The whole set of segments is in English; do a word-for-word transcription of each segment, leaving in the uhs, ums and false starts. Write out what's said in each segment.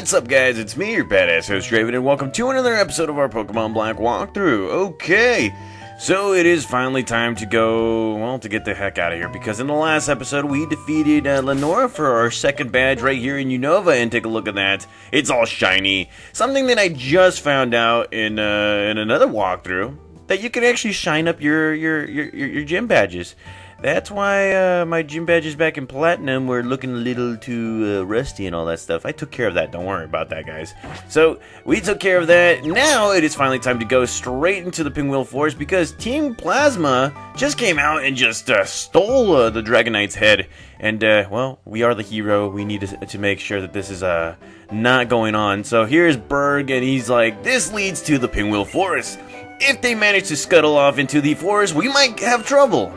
What's up, guys? It's me, your badass host, Draven, and welcome to another episode of our Pokemon Black walkthrough. Okay, so it is finally time to go, well, to get the heck out of here, because in the last episode, we defeated uh, Lenora for our second badge right here in Unova, and take a look at that. It's all shiny. Something that I just found out in, uh, in another walkthrough, that you can actually shine up your, your, your, your, your gym badges. That's why uh, my gym badges back in Platinum were looking a little too uh, rusty and all that stuff. I took care of that. Don't worry about that, guys. So, we took care of that. Now, it is finally time to go straight into the Pinwheel Forest because Team Plasma just came out and just uh, stole uh, the Dragonite's head. And, uh, well, we are the hero. We need to, to make sure that this is uh, not going on. So, here's Berg, and he's like, this leads to the Pinwheel Forest. If they manage to scuttle off into the forest, we might have trouble.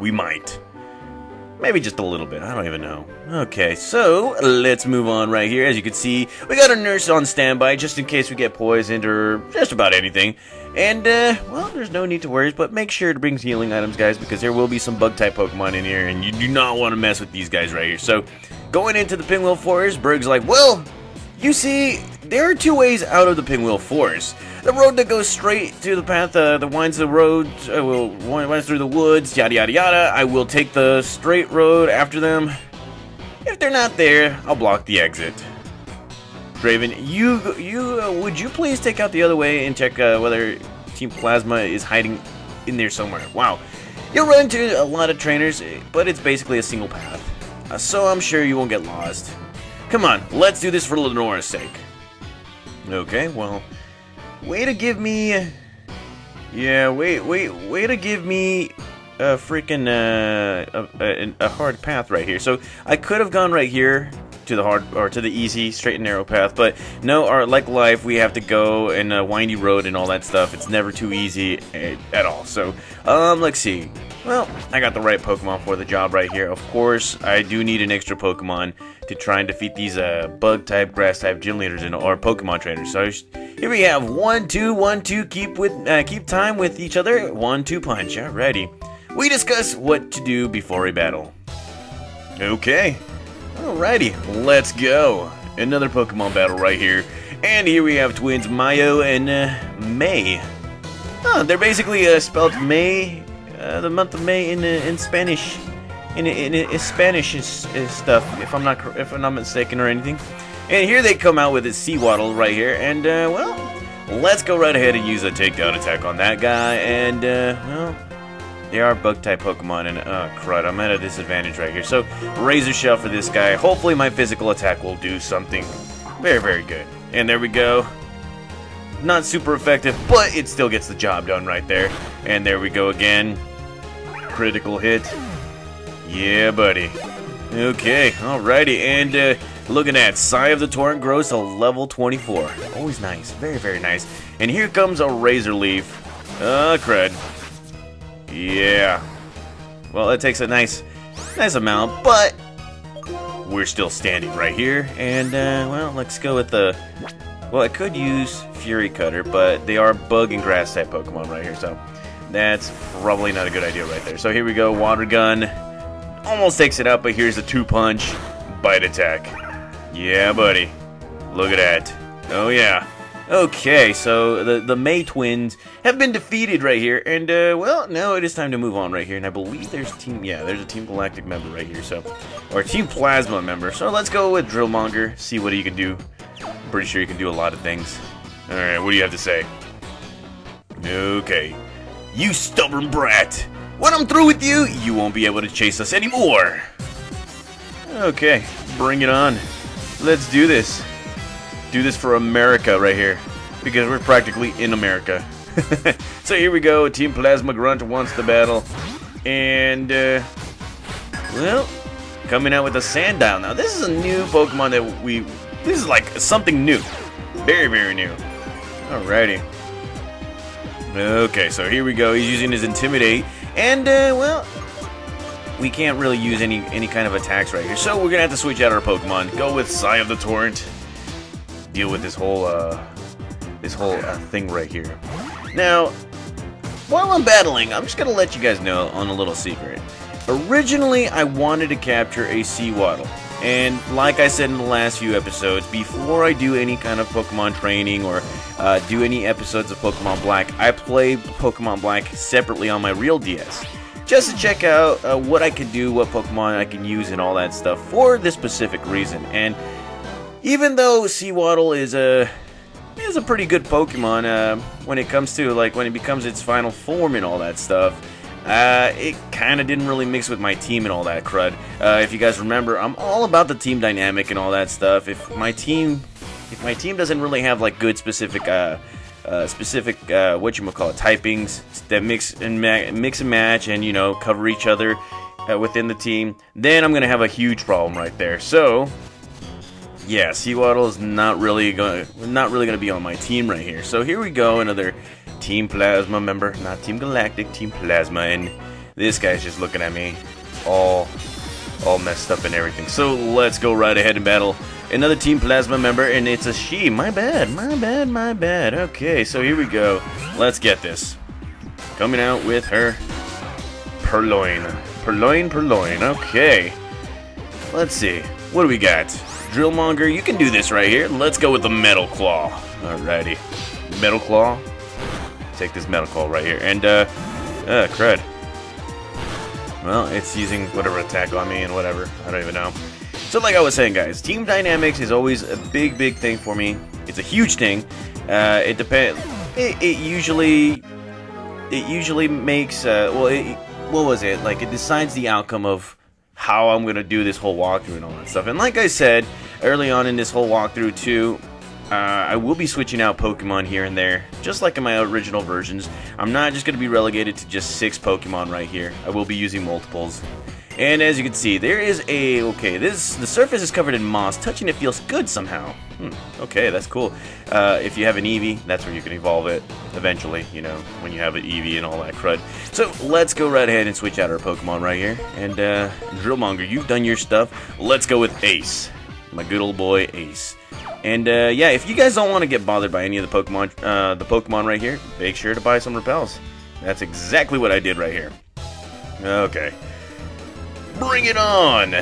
We might. Maybe just a little bit. I don't even know. Okay, so let's move on right here. As you can see, we got a nurse on standby just in case we get poisoned or just about anything. And, uh, well, there's no need to worry, but make sure to bring healing items, guys, because there will be some bug-type Pokemon in here, and you do not want to mess with these guys right here. So, going into the Pinwheel Forest, Berg's like, well, you see, there are two ways out of the Pinwheel Forest. The road that goes straight to the path uh, that winds the road, uh, will winds through the woods, yada yada yada. I will take the straight road after them. If they're not there, I'll block the exit. Draven, you you uh, would you please take out the other way and check uh, whether Team Plasma is hiding in there somewhere? Wow, you'll run into a lot of trainers, but it's basically a single path, uh, so I'm sure you won't get lost. Come on, let's do this for Lenora's sake. Okay, well. Way to give me, yeah, wait, wait, way to give me a freaking, uh, a, a, a hard path right here. So I could have gone right here to the hard, or to the easy, straight and narrow path, but no, our, like life, we have to go in a windy road and all that stuff. It's never too easy at, at all. So, um, let's see. Well, I got the right Pokemon for the job right here. Of course, I do need an extra Pokemon to try and defeat these uh, bug-type, grass-type gym leaders and or Pokemon trainers. So here we have one, two, one, two. Keep with uh, keep time with each other. One, two punch. Alrighty. We discuss what to do before a battle. Okay. Alrighty. Let's go. Another Pokemon battle right here. And here we have twins Mayo and uh, May. Oh, they're basically uh, spelled May. Uh, the month of May in uh, in Spanish, in in, in Spanish is, is stuff. If I'm not if I'm not mistaken or anything. And here they come out with a Seawaddle right here, and uh, well, let's go right ahead and use a takedown attack on that guy. And uh, well, they are bug type Pokemon, and uh, crud, I'm at a disadvantage right here. So Razor Shell for this guy. Hopefully my physical attack will do something very very good. And there we go. Not super effective, but it still gets the job done right there. And there we go again. Critical hit. Yeah, buddy. Okay, alrighty, and uh, looking at Sigh of the Torrent grows to level twenty-four. Always nice, very, very nice. And here comes a Razor Leaf. Uh, crud. Yeah. Well, it takes a nice, nice amount, but we're still standing right here. And, uh, well, let's go with the... Well, I could use Fury Cutter, but they are bug and grass type Pokemon right here, so... That's probably not a good idea right there. So here we go, Water Gun. Almost takes it out, but here's a two-punch bite attack. Yeah, buddy. Look at that. Oh, yeah. Okay, so the, the May twins have been defeated right here. And, uh, well, now it is time to move on right here. And I believe there's Team... Yeah, there's a Team Galactic member right here, so... Or Team Plasma member. So let's go with Drillmonger, see what he can do. I'm pretty sure he can do a lot of things. All right, what do you have to say? Okay. You stubborn brat! When I'm through with you, you won't be able to chase us anymore! Okay, bring it on. Let's do this. Do this for America right here. Because we're practically in America. So here we go, Team Plasma Grunt wants the battle. And, uh, well, coming out with a Sandile. Now this is a new Pokemon that we, this is like something new. Very, very new. Alrighty. Okay, so here we go. He's using his Intimidate, and uh, well, we can't really use any any kind of attacks right here. So we're gonna have to switch out our Pokemon. Go with Sigh of the Torrent. Deal with this whole uh, this whole uh, thing right here. Now, while I'm battling, I'm just gonna let you guys know on a little secret. Originally, I wanted to capture a Seawaddle. And like I said in the last few episodes, before I do any kind of Pokemon training or uh, do any episodes of Pokemon Black, I play Pokemon Black separately on my real D S, just to check out uh, what I can do, what Pokemon I can use and all that stuff for this specific reason. And even though Seawaddle is a, is a pretty good Pokemon uh, when it comes to, like, when it becomes its final form and all that stuff, Uh, it kind of didn't really mix with my team and all that crud. Uh, if you guys remember, I'm all about the team dynamic and all that stuff. If my team, if my team doesn't really have like good specific, uh, uh, specific uh, whatchamacallit, typings that mix and ma mix and match and, you know, cover each other uh, within the team, then I'm gonna have a huge problem right there. So, yeah, Seawaddle is not really gonna, not really gonna be on my team right here. So here we go, another Team Plasma member, not Team Galactic, Team Plasma, and this guy's just looking at me all all messed up and everything. So let's go right ahead and battle another Team Plasma member, and it's a she. My bad, my bad, my bad. Okay, so here we go. Let's get this. Coming out with her Purloin. Purloin, Purloin. Okay. Let's see. What do we got? Drillmonger, you can do this right here. Let's go with the Metal Claw. Alrighty. Metal Claw. Take this Metal Claw right here, and uh, uh, crud. Well, it's using whatever attack on me and whatever. I don't even know. So, like I was saying, guys, team dynamics is always a big, big thing for me. It's a huge thing. Uh, it depend. It, it usually, it usually makes. Uh, well, it, what was it? Like, it decides the outcome of how I'm gonna do this whole walkthrough and all that stuff. And like I said early on in this whole walkthrough too, Uh, I will be switching out Pokemon here and there, just like in my original versions. I'm not just going to be relegated to just six Pokemon right here. I will be using multiples. And as you can see, there is a... Okay, this the surface is covered in moss. Touching it feels good somehow. Hmm, okay, that's cool. Uh, if you have an Eevee, that's where you can evolve it eventually, you know, when you have an Eevee and all that crud. So let's go right ahead and switch out our Pokemon right here. And uh, Drillmonger, you've done your stuff. Let's go with Ace. My good old boy, Ace. And, uh, yeah, if you guys don't want to get bothered by any of the Pokemon, uh, the Pokemon right here, make sure to buy some repels. That's exactly what I did right here. Okay. Bring it on!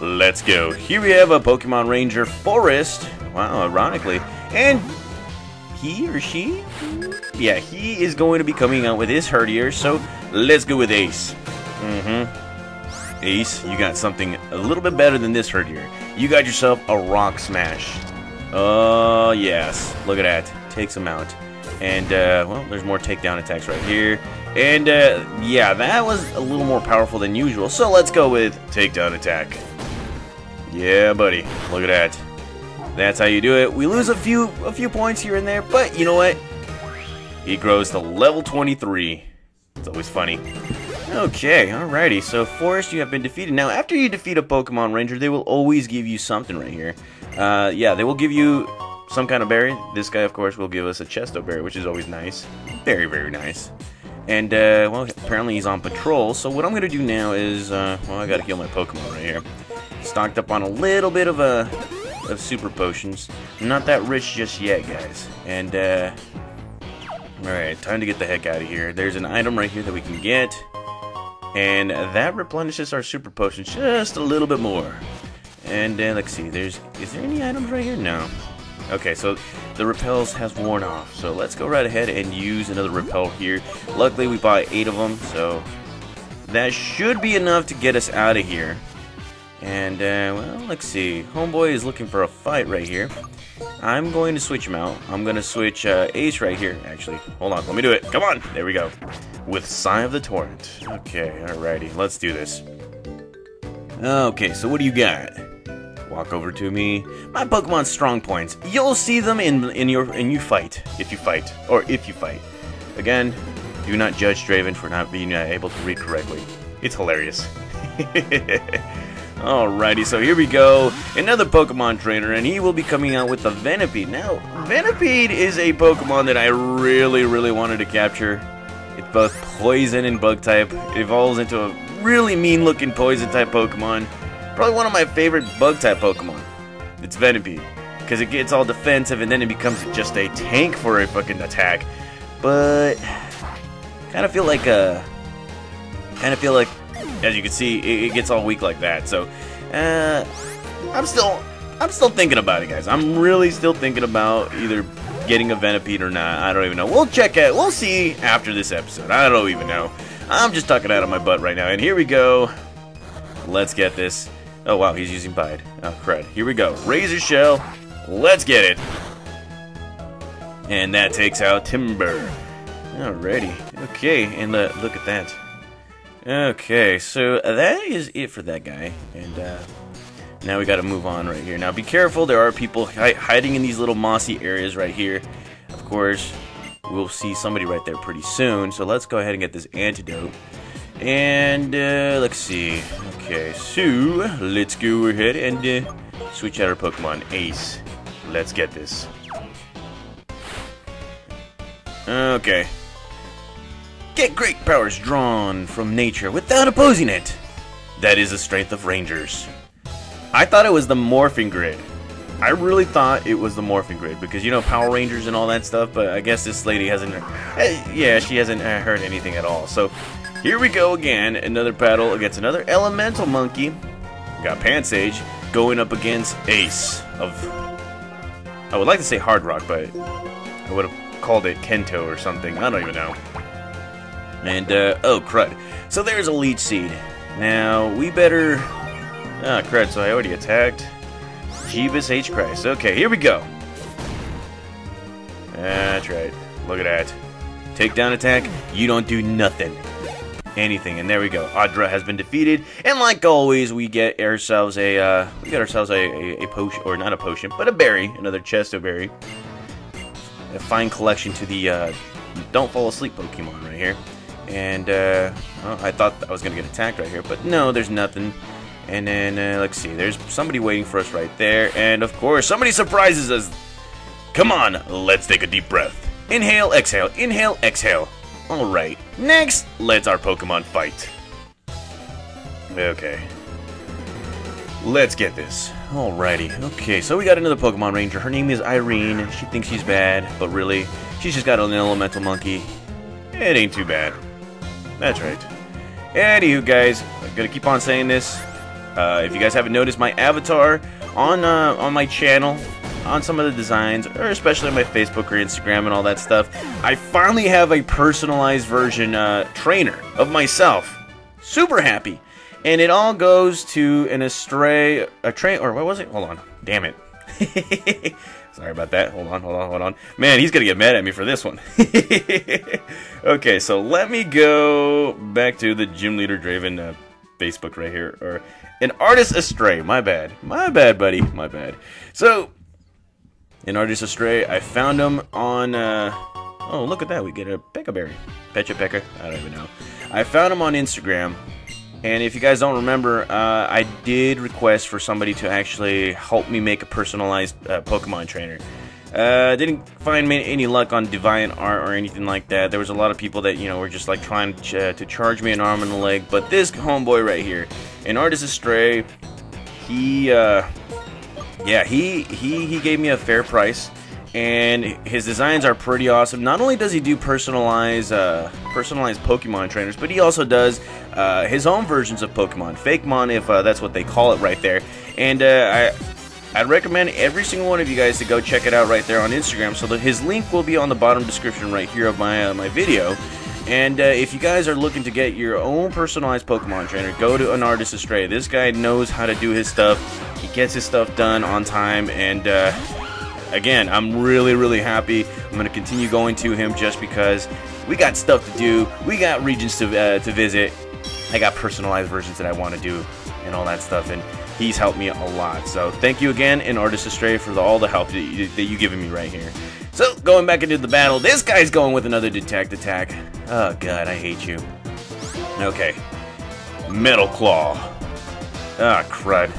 Let's go. Here we have a Pokemon Ranger Forest. Wow, ironically. And he or she? Yeah, he is going to be coming out with his Herdier, so let's go with Ace. Mm-hmm. Ace, you got something a little bit better than this Herdier. You got yourself a Rock Smash. Oh, uh, yes. Look at that. Takes him out. And, uh, well, there's more takedown attacks right here. And, uh, yeah, that was a little more powerful than usual. So let's go with takedown attack. Yeah, buddy. Look at that. That's how you do it. We lose a few, a few points here and there, but you know what? He grows to level twenty-three. It's always funny. Okay, alrighty, so Forest, you have been defeated. Now, after you defeat a Pokemon Ranger, they will always give you something right here. Uh, yeah, they will give you some kind of berry. This guy, of course, will give us a Chesto berry, which is always nice. Very, very nice. And, uh, well, apparently he's on patrol, so what I'm going to do now is, uh, well, I got to heal my Pokemon right here. Stocked up on a little bit of, uh, of Super Potions. I'm not that rich just yet, guys. And, uh, alright, time to get the heck out of here. There's an item right here that we can get. And that replenishes our Super Potion just a little bit more. And uh, let's see, there's is there any items right here? No. Okay, so the repels has worn off. So let's go right ahead and use another repel here. Luckily, we bought eight of them, so that should be enough to get us out of here. And, uh, well, let's see. Homeboy is looking for a fight right here. I'm going to switch him out. I'm going to switch uh, Ace right here, actually. Hold on, let me do it. Come on. There we go. With Sigh of the Torrent. Okay, alrighty. Let's do this. Okay, so what do you got? Walk over to me. My Pokemon's strong points. You'll see them in, in your in you fight. If you fight. Or if you fight. Again, do not judge Draven for not being uh, able to read correctly. It's hilarious. Alrighty, so here we go. Another Pokemon trainer, and he will be coming out with the Venipede. Now, Venipede is a Pokemon that I really, really wanted to capture. It's both poison and bug type. It evolves into a really mean-looking poison type Pokemon. Probably one of my favorite bug type Pokemon. It's Venipede, because it gets all defensive, and then it becomes just a tank for a fucking attack. But kind of feel like a, kind of feel like. As you can see, it gets all weak like that, so uh, I'm still, I'm still thinking about it, guys. I'm really still thinking about either getting a Venipede or not. I don't even know. We'll check it. We'll see after this episode. I don't even know. I'm just talking out of my butt right now. And here we go. Let's get this. Oh, wow. He's using Bide. Oh, crud. Here we go. Razor Shell. Let's get it. And that takes out Timber. Alrighty. Okay. And uh, look at that. Okay. So that is it for that guy. And, uh... now we got to move on right here. Now be careful, there are people hi hiding in these little mossy areas right here. Of course, we'll see somebody right there pretty soon. So let's go ahead and get this antidote. And uh, let's see. Okay, so let's go ahead and uh, switch out our Pokemon, Ace. Let's get this. Okay. Get great powers drawn from nature without opposing it. That is the strength of rangers. I thought it was the Morphing Grid. I really thought it was the Morphing Grid because, you know, Power Rangers and all that stuff, but I guess this lady hasn't, uh, yeah, she hasn't uh, heard anything at all. So here we go again, another battle against another Elemental Monkey. We got Pansage going up against Ace of, I would like to say Hard Rock, but I would have called it Kento or something. I don't even know. And, uh, oh, crud. So there's a Leech Seed. Now, we better... Ah, oh, crud, so I already attacked. Jeebus H. Christ. Okay, here we go. That's right. Look at that. Takedown attack. You don't do nothing. Anything. And there we go. Audra has been defeated. And like always, we get ourselves a, uh, we get ourselves a, a, a potion, or not a potion, but a berry. Another Chesto Berry. A fine collection to the, uh, don't fall asleep Pokemon right here. And, uh, well, I thought I was going to get attacked right here, but no, there's nothing. And then, uh, let's see, there's somebody waiting for us right there. And, of course, somebody surprises us. Come on, let's take a deep breath. Inhale, exhale, inhale, exhale. All right, next, let's our Pokemon fight. Okay. Let's get this. Alrighty. Okay, so we got another Pokemon Ranger. Her name is Irene. She thinks she's bad, but really, she's just got an elemental monkey. It ain't too bad. That's right. Anywho, guys, I'm gonna keep on saying this. Uh, if you guys haven't noticed, my avatar on uh, on my channel, on some of the designs, or especially on my Facebook or Instagram and all that stuff, I finally have a personalized version uh, trainer of myself. Super happy, and it all goes to an astray a train or what was it? Hold on, damn it. Sorry about that. Hold on, hold on, hold on. Man, he's gonna get mad at me for this one. Okay, so let me go back to the Gym Leader Draven Uh, Facebook right here, or an artist astray. My bad, my bad, buddy, my bad. So, an artist astray. I found him on. Uh, oh, look at that. We get a Peccaberry, Pecha Pekka. I don't even know. I found him on Instagram, and if you guys don't remember, uh, I did request for somebody to actually help me make a personalized uh, Pokemon trainer. Uh, didn't find any luck on DeviantArt or anything like that. There was a lot of people that, you know, were just like trying ch uh, to charge me an arm and a leg. But this homeboy right here, an artist astray, he, uh, yeah, he, he, he gave me a fair price. And his designs are pretty awesome. Not only does he do personalized, uh, personalized Pokemon trainers, but he also does uh, his own versions of Pokemon. Fakemon, if uh, that's what they call it right there. And uh, I... I'd recommend every single one of you guys to go check it out right there on Instagram. So that his link will be on the bottom description right here of my uh, my video. And uh, if you guys are looking to get your own personalized Pokemon trainer, go to an artist astray. This guy knows how to do his stuff. He gets his stuff done on time. And uh, again, I'm really really happy. I'm gonna continue going to him just because we got stuff to do. We got regions to uh, to visit. I got personalized versions that I want to do and all that stuff. And he's helped me a lot. So thank you again, and Artist Astray, for the, all the help that, you, that you've given me right here. So going back into the battle, this guy's going with another Detect Attack. Oh god, I hate you. Okay. Metal Claw. Ah, crud.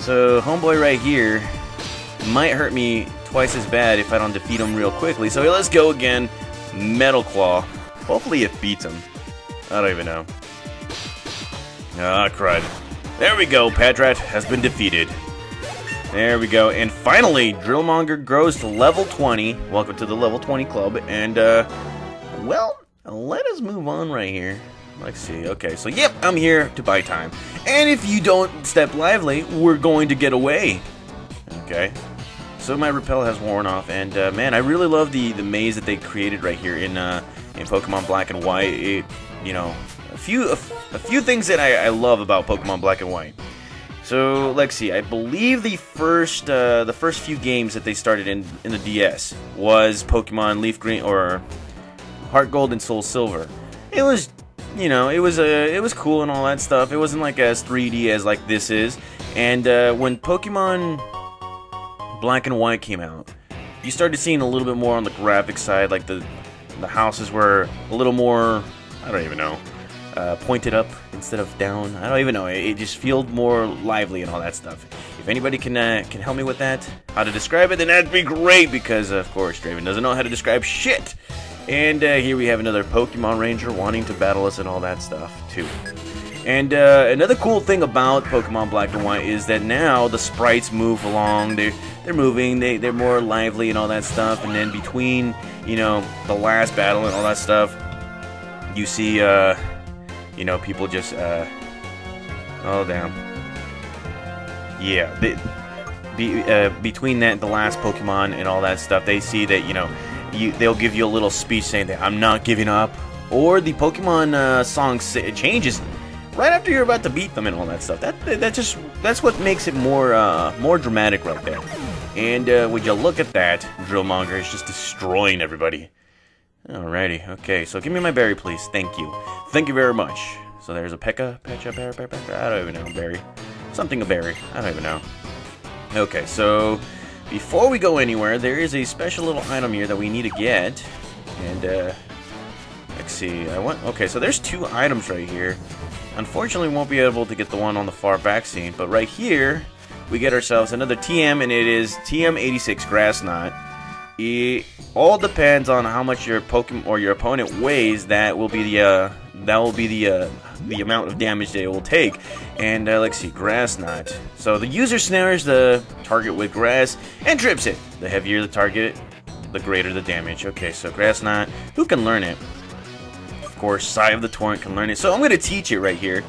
So homeboy right here might hurt me twice as bad if I don't defeat him real quickly. So let's go again. Metal Claw. Hopefully it beats him. I don't even know. Ah, crud. There we go, Padrat has been defeated. There we go, and finally, Drillmonger grows to level twenty. Welcome to the level twenty club, and, uh, well, let us move on right here. I see. Okay, so yep, I'm here to buy time. And if you don't step lively, we're going to get away. Okay. So my repel has worn off, and uh, man, I really love the the maze that they created right here in uh, in Pokemon Black and White. It, you know, a few a, a few things that I, I love about Pokemon Black and White. So let's see. I believe the first uh, the first few games that they started in in the D S was Pokemon Leaf Green or Heart Gold and Soul Silver. It was, you know, it was a uh, it was cool and all that stuff. It wasn't like as three D as like this is. And uh, when Pokemon Black and White came out, you started seeing a little bit more on the graphic side, like the the houses were a little more, I don't even know, uh, pointed up instead of down. I don't even know. It, it just felt more lively and all that stuff. If anybody can uh, can help me with that, how to describe it, then that'd be great, because uh, of course Draven doesn't know how to describe shit. And uh, here we have another Pokemon Ranger wanting to battle us and all that stuff too. And uh, another cool thing about Pokemon Black and White is that now the sprites move along, they're, they're moving, they, they're more lively and all that stuff, and then between, you know, the last battle and all that stuff, you see, uh, you know, people just, uh, oh damn, yeah, they, be, uh, between that and the last Pokemon and all that stuff, they see that, you know, you, they'll give you a little speech saying that, I'm not giving up, or the Pokemon uh, song changes right after you're about to beat them and all that stuff. That that just that's what makes it more uh, more dramatic right there. And uh, would you look at that, Drillmonger is just destroying everybody. Alrighty, okay. So give me my berry, please. Thank you. Thank you very much. So there's a Pekka, Pecha, Berry, Berry, Berry. I don't even know, berry. Something a berry. I don't even know. Okay, so before we go anywhere, there is a special little item here that we need to get. And uh, let's see. I want. Okay, so there's two items right here. Unfortunately, we won't be able to get the one on the far back scene, but right here, we get ourselves another T M, and it is T M eighty-six Grass Knot. It all depends on how much your Pokemon or your opponent weighs. That will be the uh, that will be the uh, the amount of damage they will take. And uh, let's see, Grass Knot. So the user snares the target with grass and trips it. The heavier the target, the greater the damage. Okay, so Grass Knot. Who can learn it? Course, Sigh of the Torrent can learn it. So I'm going to teach it right here.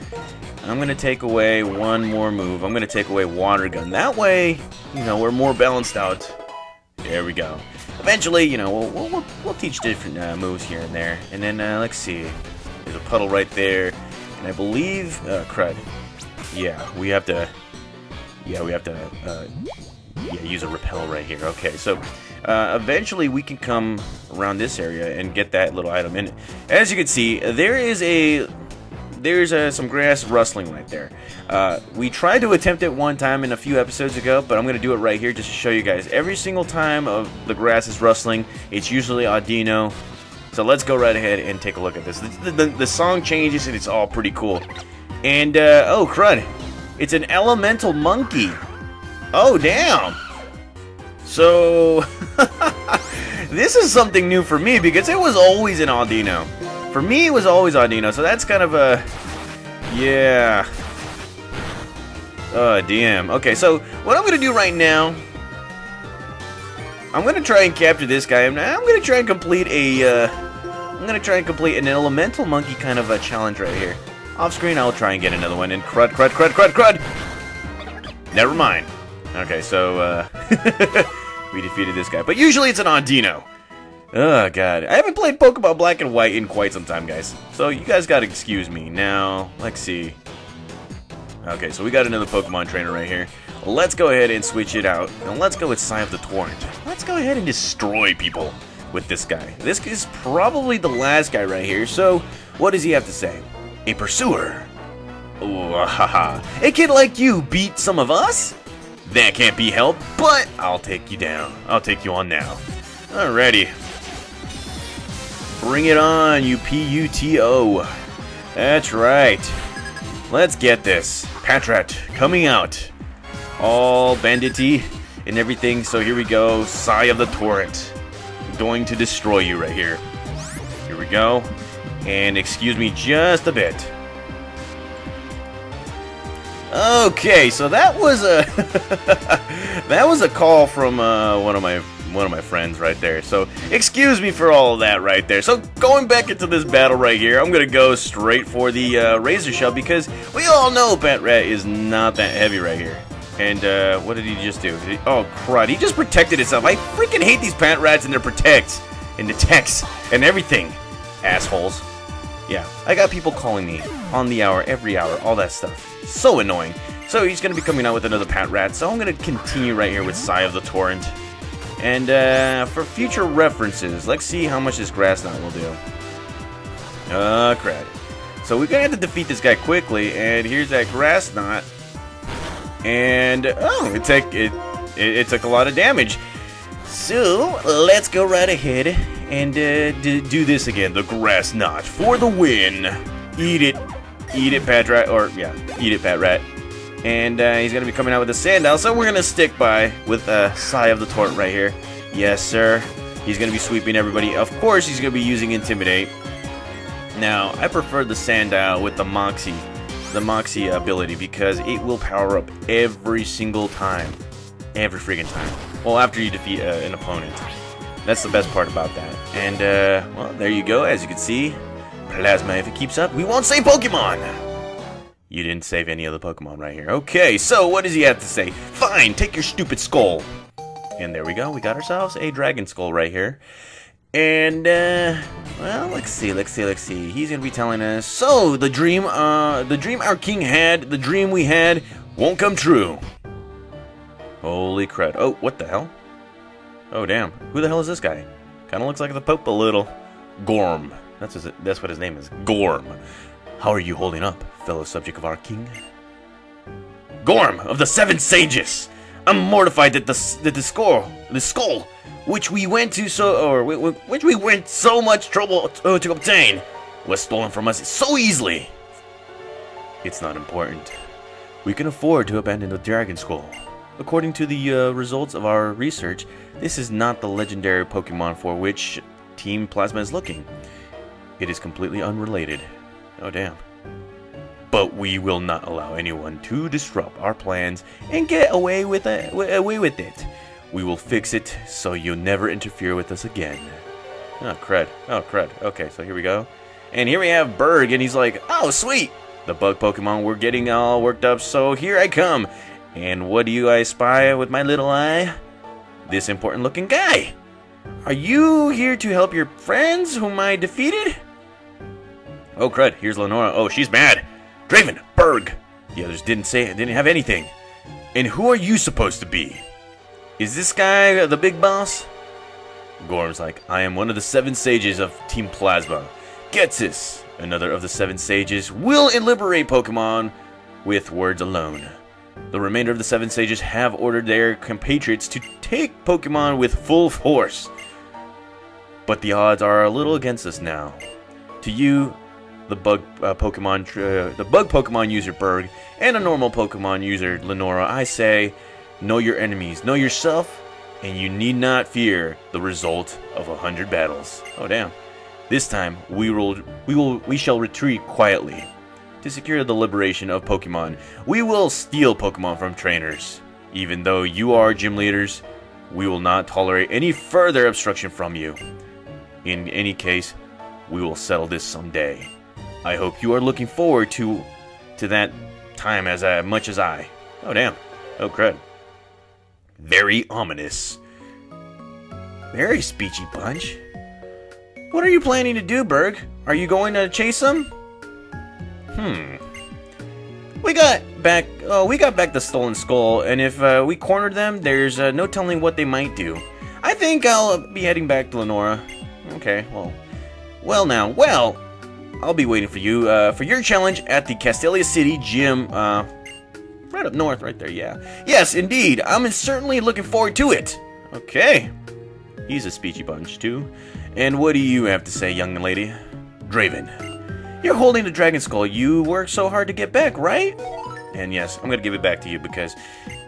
I'm going to take away one more move. I'm going to take away Water Gun. That way, you know, we're more balanced out. There we go. Eventually, you know, we'll, we'll, we'll teach different uh, moves here and there. And then, uh, let's see. There's a puddle right there. And I believe... Uh, crud. Yeah, we have to... Yeah, we have to... Uh, yeah, use a repel right here. Okay, so... Uh, eventually we can come around this area and get that little item. And as you can see, there is a there's a, some grass rustling right there. Uh, we tried to attempt it one time in a few episodes ago, but I'm gonna do it right here just to show you guys. Every single time of the grass is rustling, it's usually Audino. So let's go right ahead and take a look at this. The, the, the song changes and it's all pretty cool. And uh, oh crud, it's an elemental monkey. Oh damn. So, this is something new for me, because it was always an Audino. For me, it was always Audino, so that's kind of a... Yeah. Oh, damn. Okay, so what I'm going to do right now... I'm going to try and capture this guy, and I'm going to try and complete a... Uh, I'm going to try and complete an elemental monkey kind of a challenge right here. Off screen, I'll try and get another one, and crud, crud, crud, crud, crud! Never mind. Okay, so, uh... we defeated this guy, but usually it's an Audino. Oh god, I haven't played Pokemon Black and White in quite some time, guys. So you guys gotta excuse me. Now, let's see. Okay, so we got another Pokemon trainer right here. Let's go ahead and switch it out, and let's go with Sigh of the Torrent. Let's go ahead and destroy people with this guy. This is probably the last guy right here. So, what does he have to say? A pursuer. Ooh, haha. A kid like you beat some of us? That can't be helped, but I'll take you down. I'll take you on now. Alrighty. Bring it on, you P U T O. That's right. Let's get this. Patrat coming out. All bandity and everything. So here we go. Sigh of the Torrent. I'm going to destroy you right here. Here we go. And excuse me just a bit. Okay, so that was a that was a call from uh, one of my one of my friends right there, so excuse me for all of that right there. So going back into this battle right here, I'm gonna go straight for the uh, Razor Shell, because we all know Bat-Rat is not that heavy right here. And uh, what did he just do? He, oh crud, he just protected himself. I freaking hate these Bat-Rats and their protects and the techs and everything, assholes. Yeah, I got people calling me on the hour, every hour, all that stuff. So annoying. So he's going to be coming out with another Bat-Rat, so I'm going to continue right here with Sigh of the Torrent. And uh, for future references, let's see how much this Grass Knot will do. Uh, crap. So we're going to have to defeat this guy quickly, and here's that Grass Knot. And, oh, it, take, it, it, it took a lot of damage. So, let's go right ahead and uh, d do this again. The Grass Knot for the win. Eat it. Eat it, Bat-Rat. Or, yeah, eat it, Bat-Rat. And uh, he's going to be coming out with a Sandow, so we're going to stick by with a Sigh of the Torrent right here. Yes, sir. He's going to be sweeping everybody. Of course, he's going to be using Intimidate. Now, I prefer the Sandow with the Moxie, the Moxie ability, because it will power up every single time. Every friggin' time. Well, after you defeat uh, an opponent. That's the best part about that. And, uh, well, there you go. As you can see, Plasma, if it keeps up, we won't save Pokemon! You didn't save any of the Pokemon right here. Okay, so what does he have to say? Fine, take your stupid skull. And there we go. We got ourselves a Dragon Skull right here. And, uh, well, let's see, let's see, let's see. He's going to be telling us, so the dream, uh, the dream our king had, the dream we had, won't come true. Holy crud. Oh, what the hell? Oh, damn. Who the hell is this guy? Kind of looks like the Pope a little. Gorm. That's, his, that's what his name is. Gorm. How are you holding up, fellow subject of our king? Gorm of the Seven Sages! I'm mortified that the that the skull, the skull, which we went to so or which we went so much trouble to, to obtain, was stolen from us so easily. It's not important. We can afford to abandon the Dragon Skull. According to the uh, results of our research, this is not the legendary Pokemon for which Team Plasma is looking. It is completely unrelated. Oh, damn. But we will not allow anyone to disrupt our plans and get away with it. Away with it. We will fix it so you'll never interfere with us again. Oh, crud. Oh, crud. Okay, so here we go. And here we have Berg, and he's like, oh, sweet. The bug Pokemon were getting all worked up, so here I come. And what do you I spy with my little eye? This important-looking guy. Are you here to help your friends whom I defeated? Oh crud, here's Lenora. Oh, she's mad. Draven, Berg. The others didn't say it, didn't have anything. And who are you supposed to be? Is this guy the big boss? Gorm's like, I am one of the seven sages of Team Plasma. Getsis, another of the seven sages, will liberate Pokemon with words alone. The remainder of the seven sages have ordered their compatriots to take Pokemon with full force. But the odds are a little against us now. To you, the bug uh, Pokemon, uh, the bug Pokemon user Berg, and a normal Pokemon user Lenora, I say, know your enemies, know yourself, and you need not fear the result of a hundred battles. Oh damn! This time we will, we will, we shall retreat quietly to secure the liberation of Pokemon. We will steal Pokemon from trainers. Even though you are gym leaders, we will not tolerate any further obstruction from you. In any case, we will settle this someday. I hope you are looking forward to to that time as uh, much as I. Oh, damn. Oh, crud. Very ominous. Very speechy bunch. What are you planning to do, Berg? Are you going to chase them? Hmm. We got back oh, we got back the stolen skull, and if uh, we cornered them, there's uh, no telling what they might do. I think I'll be heading back to Lenora. Okay, well. Well now, well... I'll be waiting for you, uh, for your challenge at the Castelia City Gym, uh, right up north, right there, yeah. Yes, indeed, I'm certainly looking forward to it. Okay. He's a speechy bunch, too. And what do you have to say, young lady? Draven, you're holding the Dragon Skull. You worked so hard to get back, right? And yes, I'm gonna give it back to you because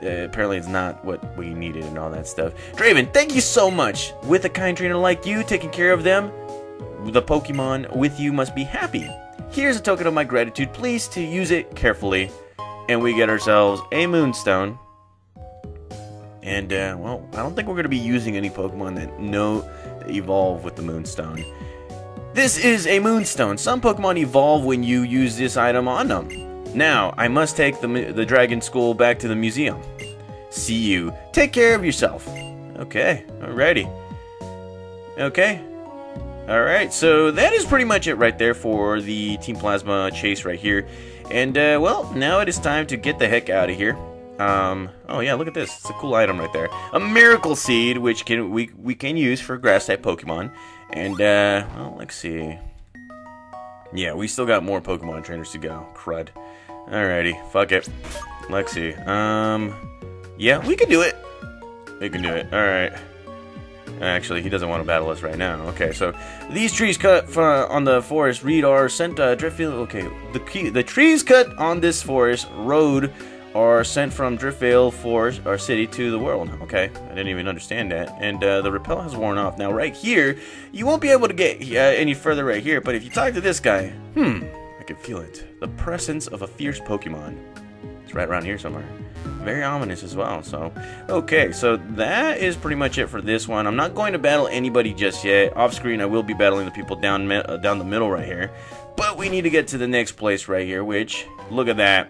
uh, apparently it's not what we needed and all that stuff. Draven, thank you so much. With a kind trainer like you taking care of them, the Pokemon with you must be happy. Here's a token of my gratitude. Please to use it carefully. And we get ourselves a Moonstone. And, uh, well, I don't think we're going to be using any Pokemon that know that evolve with the Moonstone. This is a Moonstone. Some Pokemon evolve when you use this item on them. Now, I must take the, the Dragon School back to the museum. See you. Take care of yourself. Okay, alrighty. Okay. Alright, so that is pretty much it right there for the Team Plasma chase right here. And, uh, well, now it is time to get the heck out of here. Um, oh yeah, look at this. It's a cool item right there. A Miracle Seed, which can we, we can use for Grass-type Pokemon. And, uh, well, let's see. Yeah, we still got more Pokemon trainers to go. Crud. Alrighty, fuck it. Let's see. Um, yeah, we can do it. We can do it. Alright. Actually, he doesn't want to battle us right now. Okay, so these trees cut on the forest reed are sent uh, Driftfield. Okay, the key, the trees cut on this forest road are sent from Driftvale Forest, our city, to the world. Okay, I didn't even understand that. And uh, the rappel has worn off. Now, right here, you won't be able to get uh, any further right here, but if you talk to this guy, hmm, I can feel it. The presence of a fierce Pokemon. It's right around here somewhere. Very ominous as well, so... Okay, so that is pretty much it for this one. I'm not going to battle anybody just yet. Off screen, I will be battling the people down, uh, down the middle right here. But we need to get to the next place right here, which... Look at that.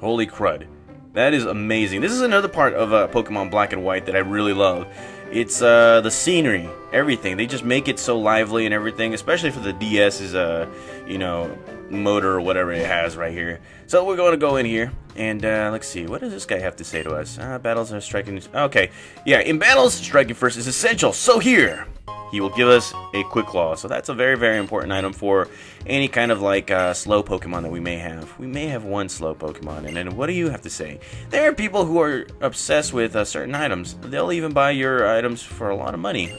Holy crud. That is amazing. This is another part of uh, Pokemon Black and White that I really love. It's uh, the scenery, everything. They just make it so lively and everything, especially for the DS's, uh, you know, motor or whatever it has right here. So we're going to go in here, and uh, let's see. What does this guy have to say to us? Uh, battles are striking. Okay. Yeah, in battles, striking first is essential. So here, he will give us a Quick Claw. So that's a very, very important item for any kind of like uh, slow Pokemon that we may have. We may have one slow Pokemon. And then what do you have to say? There are people who are obsessed with uh, certain items. They'll even buy your items for a lot of money.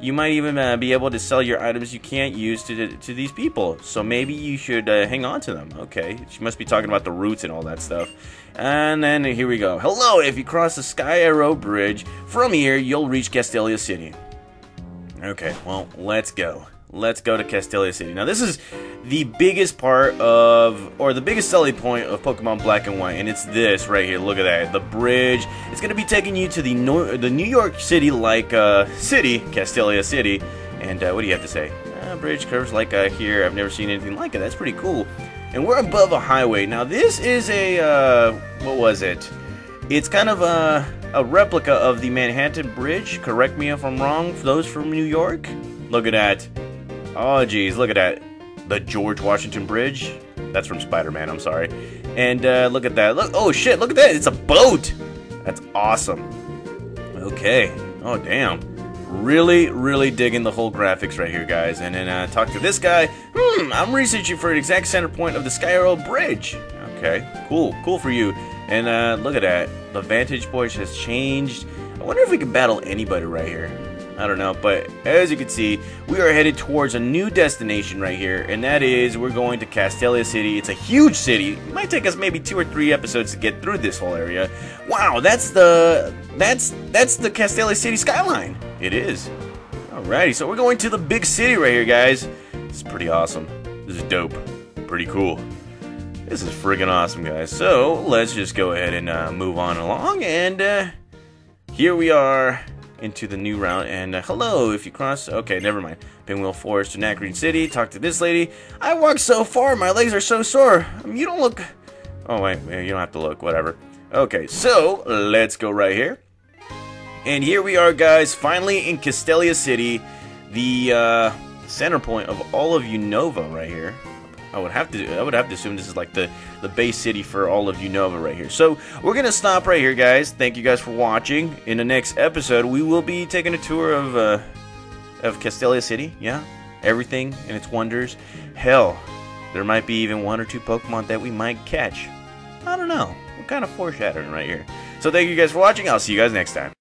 You might even uh, be able to sell your items you can't use to, to, to these people. So maybe you should uh, hang on to them. Okay, she must be talking about the roots and all that stuff. And then here we go. Hello, if you cross the Sky Arrow Bridge, from here you'll reach Castelia City. Okay, well, let's go. Let's go to Castelia City. Now, this is the biggest part of, or the biggest selling point of Pokemon Black and White, and it's this right here. Look at that. The bridge. It's going to be taking you to the, no the New York City-like uh, city, Castelia City. And uh, what do you have to say? Uh, bridge curves like uh, here. I've never seen anything like it. That's pretty cool. And we're above a highway. Now, this is a, uh, what was it? It's kind of a, a replica of the Manhattan Bridge. Correct me if I'm wrong, for those from New York. Look at that. Oh, geez, look at that. The George Washington Bridge. That's from Spider-Man, I'm sorry. And uh, look at that. Look. Oh, shit, look at that. It's a boat. That's awesome. Okay. Oh, damn. Really, really digging the whole graphics right here, guys. And then uh, talk to this guy. Hmm, I'm researching for an exact center point of the Sky Arrow Bridge. Okay, cool. Cool for you. And uh, look at that. The vantage point has changed. I wonder if we can battle anybody right here. I don't know, but as you can see, we are headed towards a new destination right here, and that is we're going to Castelia City. It's a huge city. It might take us maybe two or three episodes to get through this whole area. Wow, that's the that's that's the Castelia City skyline. It is. Alrighty, so we're going to the big city right here, guys. It's pretty awesome. This is dope. Pretty cool. This is friggin' awesome, guys. So let's just go ahead and uh, move on along, and uh, here we are. Into the new route, and uh, hello, if you cross... Okay, never mind. Pinwheel Forest to Nat Green City. Talk to this lady. I walked so far, my legs are so sore. I mean, you don't look... Oh, wait, you don't have to look, whatever. Okay, so, let's go right here. And here we are, guys, finally in Castelia City, the uh, center point of all of Unova right here. I would have to I would have to assume this is like the, the base city for all of Unova right here. So we're going to stop right here, guys. Thank you guys for watching. In the next episode, we will be taking a tour of, uh, of Castelia City. Yeah, everything and its wonders. Hell, there might be even one or two Pokemon that we might catch. I don't know. We're kind of foreshadowing right here. So thank you guys for watching. I'll see you guys next time.